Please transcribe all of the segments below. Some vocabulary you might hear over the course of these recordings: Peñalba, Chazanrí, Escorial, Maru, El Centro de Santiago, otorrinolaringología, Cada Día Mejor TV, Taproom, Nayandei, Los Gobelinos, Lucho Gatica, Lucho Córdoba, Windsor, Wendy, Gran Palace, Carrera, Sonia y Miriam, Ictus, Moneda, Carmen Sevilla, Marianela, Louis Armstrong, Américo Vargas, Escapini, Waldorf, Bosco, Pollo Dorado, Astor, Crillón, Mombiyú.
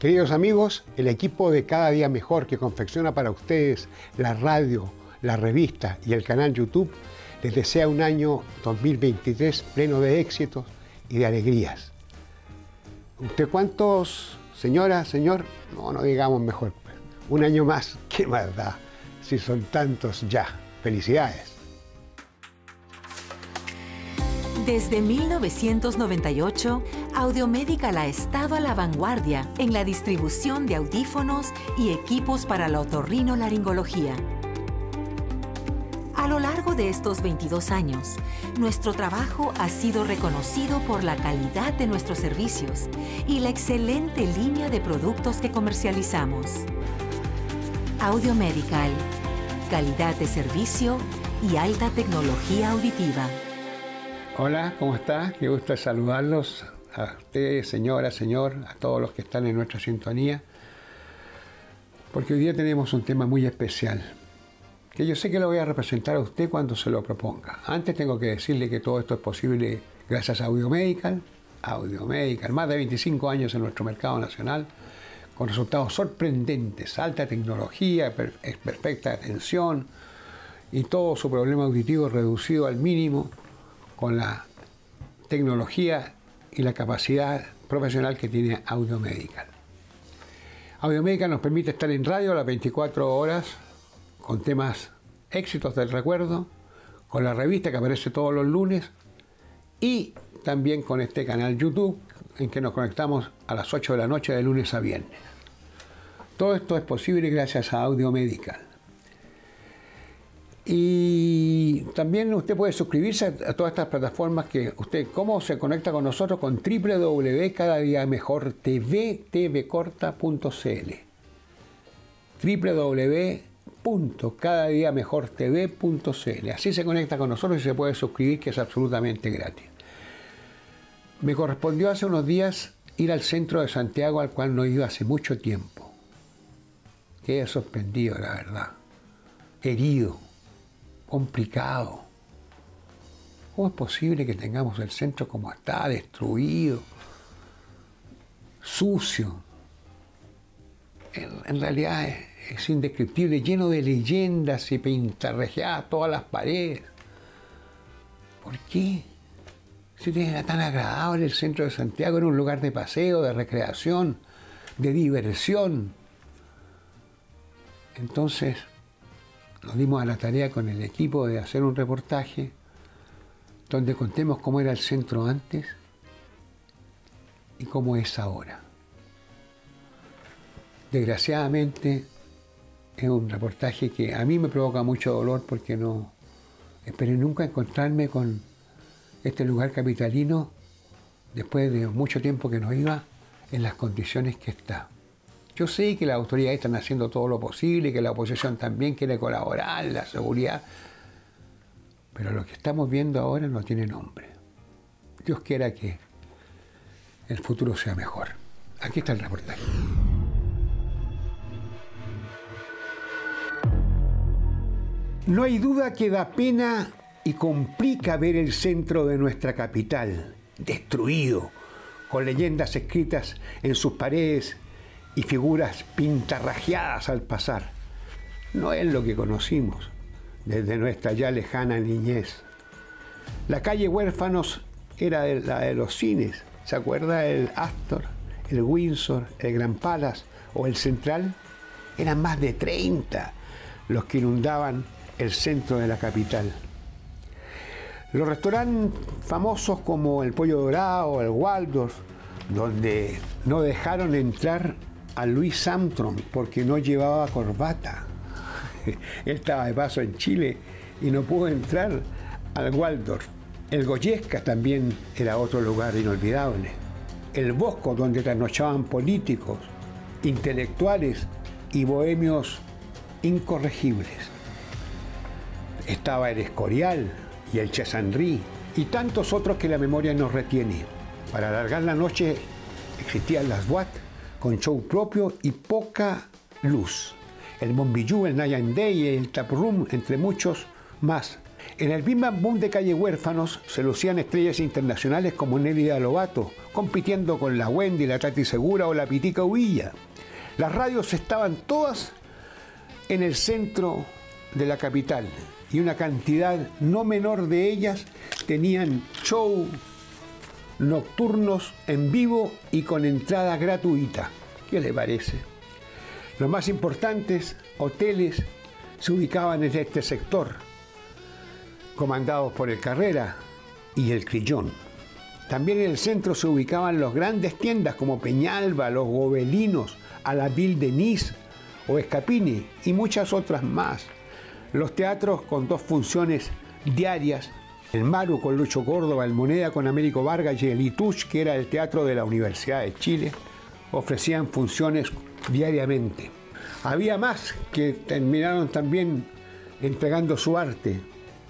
Queridos amigos, el equipo de Cada Día Mejor que confecciona para ustedes la radio, la revista y el canal YouTube les desea un año 2023 pleno de éxitos y de alegrías. ¿Usted cuántos, señora, señor? No, no digamos mejor. Un año más, qué más da, si son tantos ya. Felicidades. Desde 1998, Audiomedical ha estado a la vanguardia en la distribución de audífonos y equipos para la otorrinolaringología. A lo largo de estos 22 años, nuestro trabajo ha sido reconocido por la calidad de nuestros servicios y la excelente línea de productos que comercializamos. Audiomedical, calidad de servicio y alta tecnología auditiva. Hola, ¿cómo está? Qué gusto saludarlos a ustedes, señora, señor, a todos los que están en nuestra sintonía, porque hoy día tenemos un tema muy especial, que yo sé que lo voy a representar a usted cuando se lo proponga. Antes tengo que decirle que todo esto es posible gracias a Audiomedical. Audiomedical, más de 25 años en nuestro mercado nacional, con resultados sorprendentes, alta tecnología, perfecta atención y todo su problema auditivo reducido al mínimo con la tecnología y la capacidad profesional que tiene Audiomedical. Audiomedical nos permite estar en radio a las 24 horas, con temas éxitos del recuerdo, con la revista que aparece todos los lunes y también con este canal YouTube en que nos conectamos a las 8 de la noche de lunes a viernes. Todo esto es posible gracias a Audiomedical. Y también usted puede suscribirse a todas estas plataformas que usted, ¿cómo se conecta con nosotros? Con www.cadadiamejortv.cl .cadadiamejortv.cl. Así se conecta con nosotros y se puede suscribir, que es absolutamente gratis. Me correspondió hace unos días ir al centro de Santiago, al cual no he ido hace mucho tiempo. Quedé sorprendido, la verdad. Herido, complicado. ¿Cómo es posible que tengamos el centro como está, destruido, sucio? En realidad es indescriptible, lleno de leyendas y pintarrajeadas todas las paredes. ¿Por qué? Si era tan agradable el centro de Santiago, era un lugar de paseo, de recreación, de diversión. Entonces nos dimos a la tarea con el equipo de hacer un reportaje donde contemos cómo era el centro antes y cómo es ahora. Desgraciadamente, es un reportaje que a mí me provoca mucho dolor, porque no esperé nunca encontrarme con este lugar capitalino, después de mucho tiempo que no iba, en las condiciones que está. Yo sé que las autoridades están haciendo todo lo posible, que la oposición también quiere colaborar, la seguridad, pero lo que estamos viendo ahora no tiene nombre. Dios quiera que el futuro sea mejor. Aquí está el reportaje. No hay duda que da pena y complica ver el centro de nuestra capital destruido, con leyendas escritas en sus paredes y figuras pintarrajeadas al pasar. No es lo que conocimos desde nuestra ya lejana niñez. La calle Huérfanos era la de los cines. ¿Se acuerda? El Astor, el Windsor, el Gran Palace o el Central. Eran más de 30 los que inundaban el centro de la capital. Los restaurantes famosos como el Pollo Dorado, el Waldorf, donde no dejaron entrar a Louis Armstrong porque no llevaba corbata. Él estaba de paso en Chile y no pudo entrar al Waldorf. El Goyesca también era otro lugar inolvidable. El Bosco, donde trasnochaban políticos, intelectuales y bohemios incorregibles. Estaba el Escorial y el Chazanrí y tantos otros que la memoria nos retiene. Para alargar la noche existían las boat con show propio y poca luz. El Mombiyú, el Nayandei y el Taproom, entre muchos más. En el Big Bang Boom de Calle Huérfanos se lucían estrellas internacionales como Nelly de Alobato, compitiendo con la Wendy, la Tati Segura o la Pitica Uvilla. Las radios estaban todas en el centro de la capital y una cantidad no menor de ellas tenían show nocturnos en vivo y con entrada gratuita. ¿Qué le parece? Los más importantes hoteles se ubicaban en este sector, comandados por el Carrera y el Crillón. También en el centro se ubicaban las grandes tiendas como Peñalba, Los Gobelinos, a la Ville de Nice o Escapini y muchas otras más. Los teatros con dos funciones diarias, el Maru con Lucho Córdoba, el Moneda con Américo Vargas y el Ictus, que era el teatro de la Universidad de Chile, ofrecían funciones diariamente. Había más que terminaron también entregando su arte.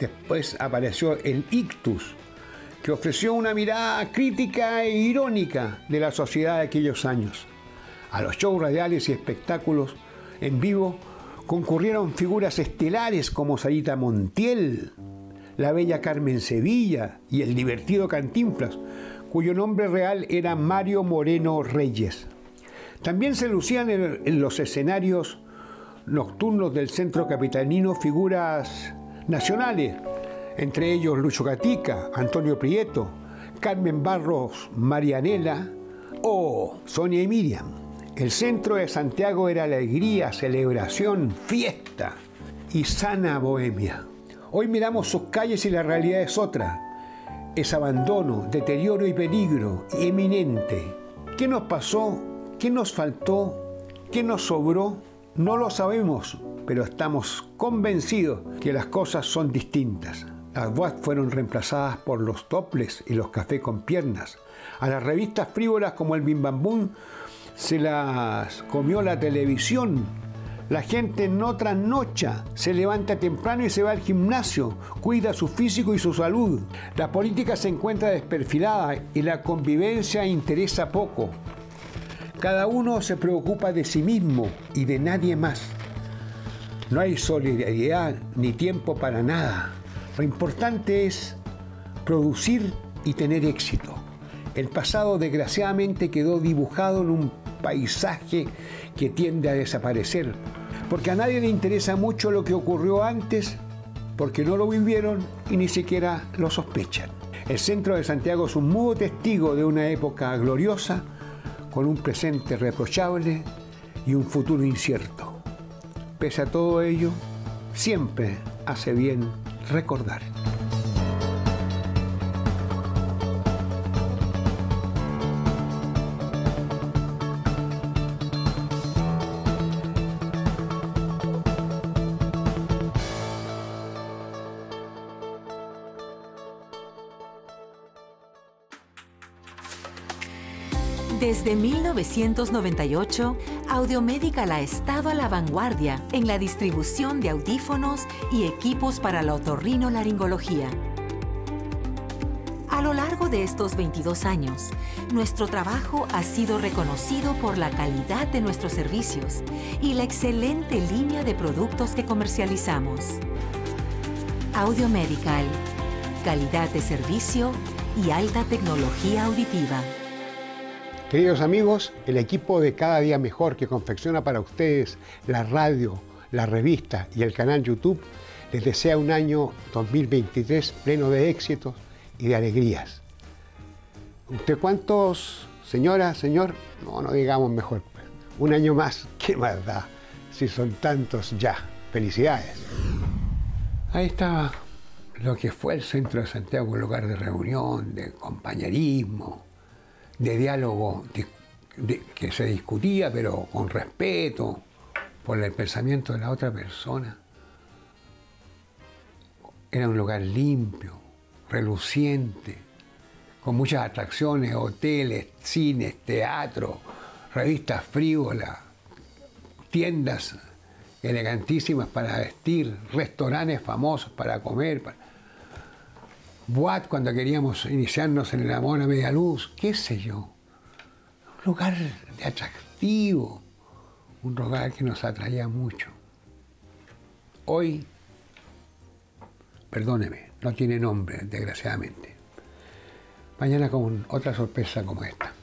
Después apareció el Ictus, que ofreció una mirada crítica e irónica de la sociedad de aquellos años. A los shows radiales y espectáculos en vivo concurrieron figuras estelares como Sarita Montiel, la bella Carmen Sevilla y el divertido Cantinflas, cuyo nombre real era Mario Moreno Reyes. También se lucían en los escenarios nocturnos del centro capitalino figuras nacionales, entre ellos Lucho Gatica, Antonio Prieto, Carmen Barros Marianela o Sonia y Miriam. El centro de Santiago era alegría, celebración, fiesta y sana bohemia. Hoy miramos sus calles y la realidad es otra. Es abandono, deterioro y peligro inminente. ¿Qué nos pasó? ¿Qué nos faltó? ¿Qué nos sobró? No lo sabemos, pero estamos convencidos que las cosas son distintas. Las boats fueron reemplazadas por los toples y los cafés con piernas. A las revistas frívolas como el Bim Bam Bum se las comió la televisión. La gente no trasnocha, se levanta temprano y se va al gimnasio, cuida su físico y su salud. La política se encuentra desperfilada y la convivencia interesa poco. Cada uno se preocupa de sí mismo y de nadie más. No hay solidaridad ni tiempo para nada. Lo importante es producir y tener éxito. El pasado desgraciadamente quedó dibujado en un paisaje que tiende a desaparecer, porque a nadie le interesa mucho lo que ocurrió antes, porque no lo vivieron y ni siquiera lo sospechan. El centro de Santiago es un mudo testigo de una época gloriosa, con un presente reprochable y un futuro incierto. Pese a todo ello, siempre hace bien recordar. Desde 1998, Audiomedical ha estado a la vanguardia en la distribución de audífonos y equipos para la otorrinolaringología. A lo largo de estos 22 años, nuestro trabajo ha sido reconocido por la calidad de nuestros servicios y la excelente línea de productos que comercializamos. Audiomedical, calidad de servicio y alta tecnología auditiva. Queridos amigos, el equipo de Cada Día Mejor que confecciona para ustedes la radio, la revista y el canal YouTube les desea un año 2023 pleno de éxitos y de alegrías. ¿Usted cuántos, señora, señor? No digamos mejor. Un año más, ¿qué más da? Si son tantos ya. Felicidades. Ahí estaba lo que fue el centro de Santiago, un lugar de reunión, de compañerismo, de diálogo que se discutía, pero con respeto por el pensamiento de la otra persona. Era un lugar limpio, reluciente, con muchas atracciones, hoteles, cines, teatro, revistas frívolas, tiendas elegantísimas para vestir, restaurantes famosos para comer, boat cuando queríamos iniciarnos en el amor a media luz, qué sé yo. Un lugar de atractivo, un lugar que nos atraía mucho. Hoy Perdóneme, no tiene nombre, desgraciadamente. Mañana con otra sorpresa como esta.